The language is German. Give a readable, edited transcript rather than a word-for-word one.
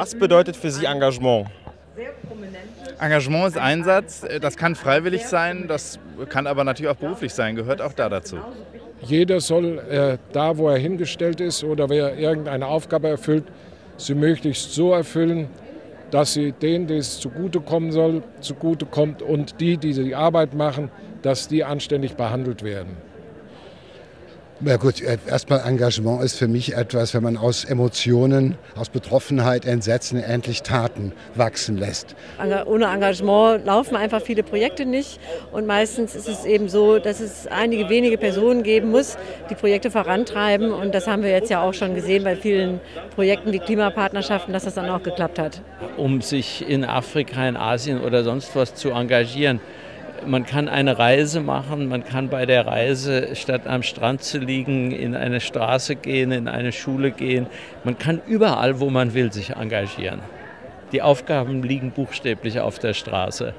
Was bedeutet für Sie Engagement? Engagement ist Einsatz, das kann freiwillig sein, das kann aber natürlich auch beruflich sein, gehört auch da dazu. Jeder soll da, wo er hingestellt ist oder wer irgendeine Aufgabe erfüllt, sie möglichst so erfüllen, dass sie denen, die es zugutekommen soll, zugutekommt und die Arbeit machen, dass die anständig behandelt werden. Na gut, erstmal Engagement ist für mich etwas, wenn man aus Emotionen, aus Betroffenheit, Entsetzen endlich Taten wachsen lässt. Ohne Engagement laufen einfach viele Projekte nicht und meistens ist es eben so, dass es einige wenige Personen geben muss, die Projekte vorantreiben und das haben wir jetzt ja auch schon gesehen bei vielen Projekten wie Klimapartnerschaften, dass das dann auch geklappt hat. Um sich in Afrika, in Asien oder sonst was zu engagieren, man kann eine Reise machen, man kann bei der Reise, statt am Strand zu liegen, in eine Straße gehen, in eine Schule gehen. Man kann überall, wo man will, sich engagieren. Die Aufgaben liegen buchstäblich auf der Straße.